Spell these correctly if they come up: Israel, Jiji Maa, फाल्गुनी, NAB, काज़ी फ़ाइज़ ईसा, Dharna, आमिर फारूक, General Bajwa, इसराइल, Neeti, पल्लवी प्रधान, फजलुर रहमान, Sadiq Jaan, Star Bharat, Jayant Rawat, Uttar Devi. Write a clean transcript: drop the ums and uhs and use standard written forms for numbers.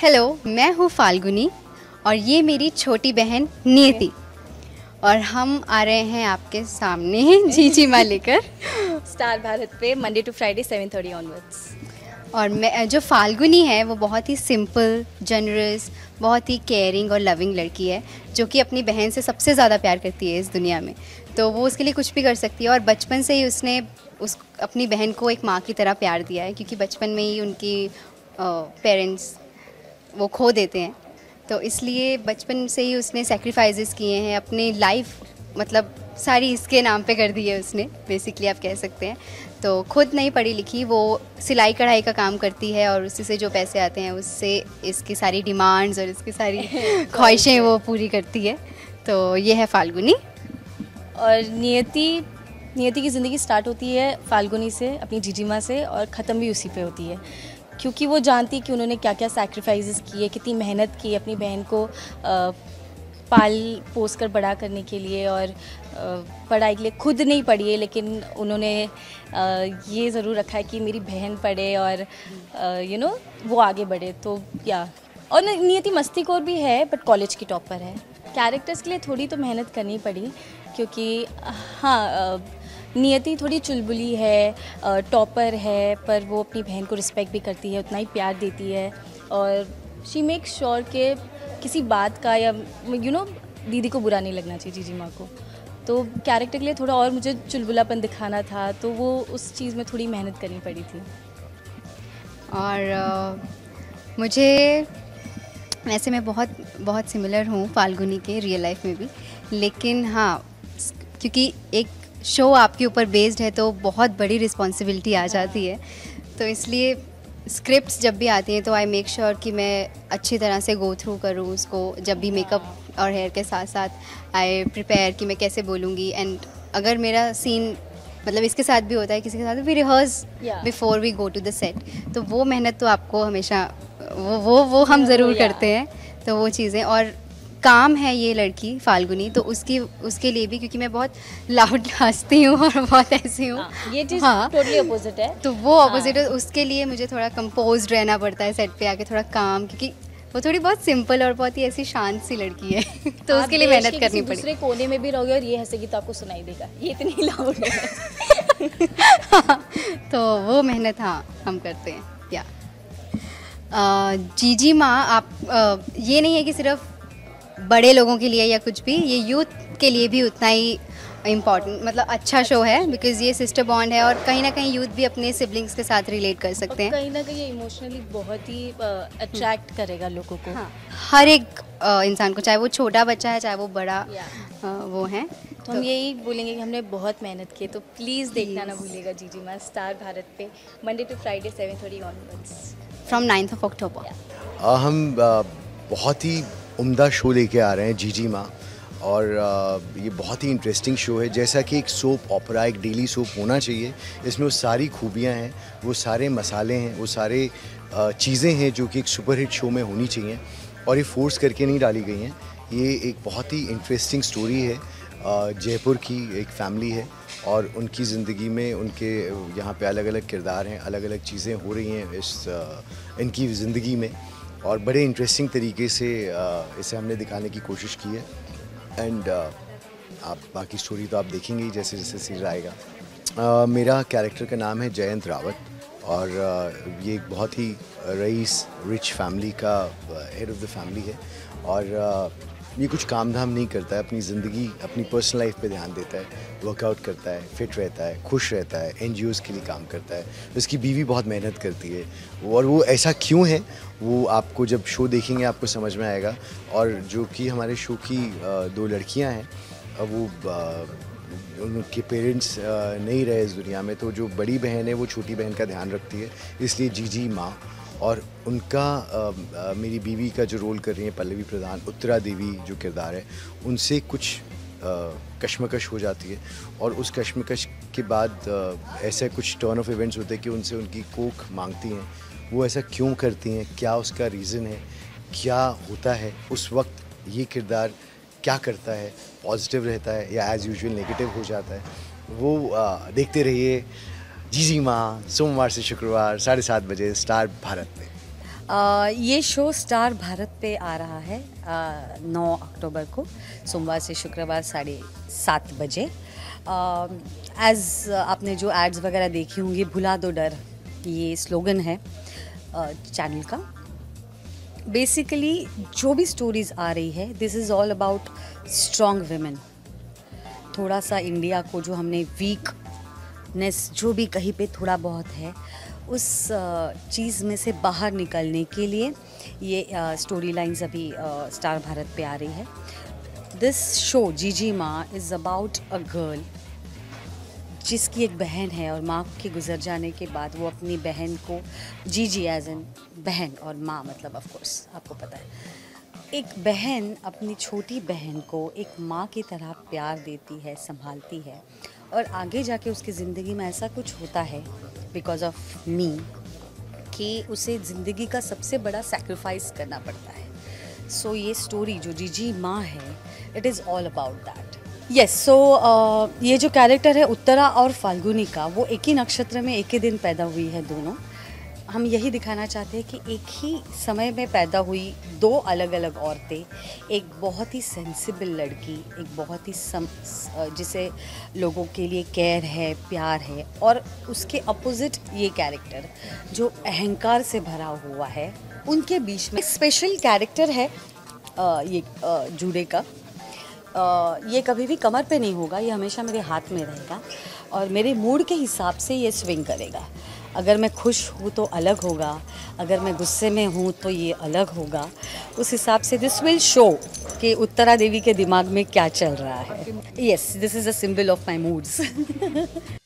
Hello, मैं हूँ फाल्गुनी और ये मेरी छोटी बहन नीति और हम आ रहे हैं आपके सामने जीजी माँ लेकर स्टार भारत पे मंडे टू फ्राइडे 7:30 ऑनवर्ड्स। और मैं जो फाल्गुनी है वो बहुत ही सिंपल, जनरस, बहुत ही केयरिंग और लविंग लड़की है जो कि अपनी बहन से सबसे ज़्यादा प्यार करती है इस दुनिया में। तो वो उसके लिए कुछ भी कर सकती है और बचपन से ही उसने उस अपनी बहन को एक माँ की तरह प्यार दिया है, क्योंकि बचपन में ही उनकी पेरेंट्स वो खो देते हैं, तो इसलिए बचपन से ही उसने सैक्रिफाइसेस किए हैं अपनी लाइफ, मतलब सारी इसके नाम पे कर दी है उसने, बेसिकली आप कह सकते हैं। तो खुद नहीं पढ़ी लिखी, वो सिलाई कढ़ाई का काम करती है और उसी से जो पैसे आते हैं उससे इसकी सारी डिमांड्स और इसकी सारी ख्वाहिशें वो पूरी करती है। तो ये है फाल्गुनी। और नियति की ज़िंदगी स्टार्ट होती है फाल्गुनी से, अपनी जीजी माँ से, और ख़त्म भी उसी पे होती है, क्योंकि वो जानती है कि उन्होंने क्या क्या सैक्रिफाइसेस किए, कितनी मेहनत की अपनी बहन को पाल पोस कर बड़ा करने के लिए। और पढ़ाई के लिए खुद नहीं पढ़ी है, लेकिन उन्होंने ये ज़रूर रखा है कि मेरी बहन पढ़े और वो आगे बढ़े। तो या और नियति मस्ती कोर भी है, बट कॉलेज की टॉपर है। कैरेक्टर्स के लिए थोड़ी तो मेहनत करनी पड़ी, क्योंकि हाँ, नियति थोड़ी चुलबुली है, टॉपर है, पर वो अपनी बहन को रिस्पेक्ट भी करती है, उतना ही प्यार देती है। और शी मेक श्योर के किसी बात का या दीदी को बुरा नहीं लगना चाहिए, जीजी माँ को। तो कैरेक्टर के लिए थोड़ा और मुझे चुलबुलापन दिखाना था, तो वो उस चीज़ में थोड़ी मेहनत करनी पड़ी थी। और मुझे वैसे मैं बहुत सिमिलर हूँ फाल्गुनी के रियल लाइफ में भी, लेकिन हाँ, क्योंकि एक शो आपके ऊपर बेस्ड है तो बहुत बड़ी रिस्पॉन्सिबिलिटी आ जाती है, तो इसलिए स्क्रिप्ट्स जब भी आती हैं तो आई मेक श्योर कि मैं अच्छी तरह से गो थ्रू करूँ उसको, जब भी मेकअप और हेयर के साथ साथ आई प्रिपेयर कि मैं कैसे बोलूँगी। एंड अगर मेरा सीन मतलब इसके साथ भी होता है किसी के साथ, we rehearse before we go to the set, तो वो मेहनत तो आपको हमेशा वो हम ज़रूर करते हैं। तो वो चीज़ें और काम है ये लड़की फाल्गुनी, तो उसके लिए भी, क्योंकि मैं बहुत लाउड हंसती हूँ और बहुत ऐसी हूँ, ये चीज़ टोटली अपोजिट है, तो वो अपोजिट है। उसके लिए मुझे थोड़ा कंपोज रहना पड़ता है सेट पे आके, थोड़ा काम, क्योंकि वो थोड़ी बहुत सिंपल और बहुत ही ऐसी शांत सी लड़की है तो उसके लिए मेहनत करनी पड़ेगी। दूसरे कोने में भी रहोगे और ये हंसेगी तो आपको सुनाई देगा, ये इतनी लाउड है। तो वो मेहनत हाँ हम करते हैं। या जीजी माँ आप ये नहीं है कि सिर्फ बड़े लोगों के लिए या कुछ भी, ये यूथ के लिए भी उतना ही इम्पॉर्टेंट, मतलब अच्छा शो है, बिकॉज ये सिस्टर बॉन्ड है और कहीं ना कहीं यूथ भी अपने सिबलिंग्स के साथ रिलेट कर सकते हैं, कहीं ना कहीं इमोशनली बहुत ही अट्रैक्ट करेगा लोगों को। हाँ, हर एक इंसान को, चाहे वो छोटा बच्चा है चाहे वो बड़ा वो है। तो हम यही बोलेंगे कि हमने बहुत मेहनत की, तो प्लीज़ देखना ना भूलिएगा जीजी माँ, स्टार भारत पे Monday to Friday 7:30 onwards from 9th of October। हम बहुत ही उम्दा शो लेके आ रहे हैं जीजी माँ, और ये बहुत ही इंटरेस्टिंग शो है, जैसा कि एक सोप ऑपरा, एक डेली सोप होना चाहिए। इसमें वो सारी खूबियाँ हैं, वो सारे मसाले हैं, वो सारे चीज़ें हैं जो कि एक सुपरहिट शो में होनी चाहिए, और ये फोर्स करके नहीं डाली गई हैं। ये एक बहुत ही इंटरेस्टिंग स्टोरी है। जयपुर की एक फैमिली है और उनकी ज़िंदगी में उनके यहाँ पे अलग अलग किरदार हैं, अलग अलग चीज़ें हो रही हैं इनकी ज़िंदगी में, और बड़े इंटरेस्टिंग तरीके से इसे हमने दिखाने की कोशिश की है। एंड आप बाकी स्टोरी तो आप देखेंगे ही जैसे जैसे सीरियल आएगा। मेरा कैरेक्टर का नाम है जयंत रावत, और ये एक बहुत ही रईस रिच फैमिली का हेड ऑफ़ द फैमिली है, और ये कुछ काम धाम नहीं करता है, अपनी ज़िंदगी, अपनी पर्सनल लाइफ पे ध्यान देता है, वर्कआउट करता है, फिट रहता है, खुश रहता है, NGOs के लिए काम करता है। उसकी बीवी बहुत मेहनत करती है, और वो ऐसा क्यों है वो आपको जब शो देखेंगे आपको समझ में आएगा। और जो कि हमारे शो की 2 लड़कियां हैं, वो उनके पेरेंट्स नहीं रहे इस दुनिया में, तो जो बड़ी बहन है वो छोटी बहन का ध्यान रखती है, इसलिए जीजी माँ। और उनका मेरी बीवी का जो रोल कर रही है पल्लवी प्रधान, उत्तरा देवी जो किरदार है, उनसे कुछ कश्मकश हो जाती है, और उस कश्मकश के बाद ऐसे कुछ टर्न ऑफ इवेंट्स होते हैं कि उनसे उनकी कोख मांगती हैं, वो ऐसा क्यों करती हैं, क्या उसका रीज़न है, क्या होता है उस वक्त, ये किरदार क्या करता है, पॉजिटिव रहता है या एज़ यूजुअल नेगेटिव हो जाता है, वो देखते रहिए जीजी माँ सोमवार से शुक्रवार 7:30 बजे स्टार भारत में। ये शो स्टार भारत पे आ रहा है 9 अक्टूबर को सोमवार से शुक्रवार 7:30 बजे। आपने जो एड्स वगैरह देखी होंगी, भुला दो डर ये स्लोगन है चैनल का। बेसिकली जो भी स्टोरीज आ रही है, this is all about strong women. थोड़ा सा इंडिया को जो हमने वीकनेस जो भी कहीं पे थोड़ा बहुत है, उस चीज़ में से बाहर निकलने के लिए ये स्टोरी लाइन्स अभी स्टार भारत पे आ रही है। दिस शो जीजी माँ इज़ अबाउट अ गर्ल जिसकी एक बहन है, और माँ के गुजर जाने के बाद वो अपनी बहन को जीजी एज एन बहन और माँ मतलब ऑफ कोर्स आपको पता है, एक बहन अपनी छोटी बहन को एक माँ की तरह प्यार देती है, संभालती है, और आगे जाके उसकी ज़िंदगी में ऐसा कुछ होता है बिकॉज ऑफ मी कि उसे ज़िंदगी का सबसे बड़ा सैक्रिफाइस करना पड़ता है। सो ये स्टोरी जो जीजी माँ है, it is all about that. Yes, so ये जो कैरेक्टर है उत्तरा और फाल्गुनी का, वो एक ही नक्षत्र में एक ही दिन पैदा हुई है दोनों। हम यही दिखाना चाहते हैं कि एक ही समय में पैदा हुई दो अलग अलग औरतें, एक बहुत ही सेंसिबल लड़की, एक बहुत ही जिसे लोगों के लिए केयर है, प्यार है, और उसके अपोजिट ये कैरेक्टर जो अहंकार से भरा हुआ है, उनके बीच में स्पेशल कैरेक्टर है ये जूडे का। ये कभी भी कमर पे नहीं होगा, ये हमेशा मेरे हाथ में रहेगा और मेरे मूड के हिसाब से ये स्विंग करेगा। अगर मैं खुश हूँ तो अलग होगा, अगर मैं गुस्से में हूँ तो ये अलग होगा। उस हिसाब से दिस विल शो कि उत्तरा देवी के दिमाग में क्या चल रहा है। Yes, this is a symbol of my moods.